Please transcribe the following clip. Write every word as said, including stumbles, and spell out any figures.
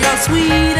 your sweet